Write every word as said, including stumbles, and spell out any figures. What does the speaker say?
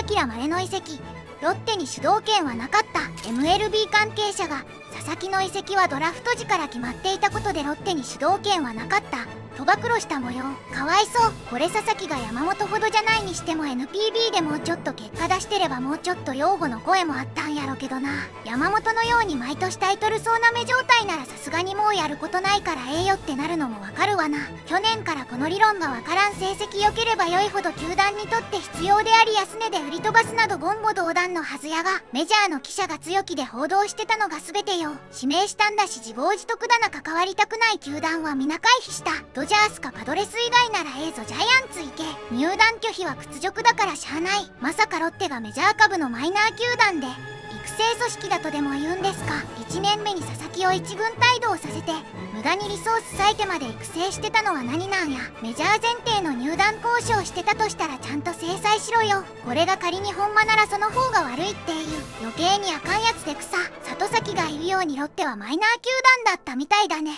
木朗までの移籍、ロッテに主導権はなかった。 エムエルビー 関係者が佐々木の移籍はドラフト時から決まっていたことでロッテに主導権はなかった、と暴露した模様。かわいそう。これ佐々木が山本ほどじゃないにしても エヌピービー でもうちょっと結果出してればもうちょっと擁護の声もあったんやろけどな。山本のように毎年タイトル総なめ状態ならさすがにもうやることないからええよってなるのもわかるわな。去年からこの理論がわからん。成績良ければ良いほど球団にとって必要であり安値で売り飛ばすなど言語道断のはずやが、メジャーの記者が強気で報道してたのが全てよ。指名したんだし自業自得だな。関わりたくない球団は皆回避した。ドジャースかパドレス以外ならええぞジャイアンツ行け。入団拒否は屈辱だからしゃあない。まさかロッテがメジャー株のマイナー球団で育成組織だとでも言うんですか。いちねんめに佐々木を一軍帯同させて無駄にリソース割いてまで育成してたのは何なんや。メジャー前提の入団交渉してたとしたらちゃんと制裁しろよ。これが仮にほんまならその方が悪いっていう余計にあかんやつで草。里崎が言うようにロッテはマイナー球団だったみたいだね。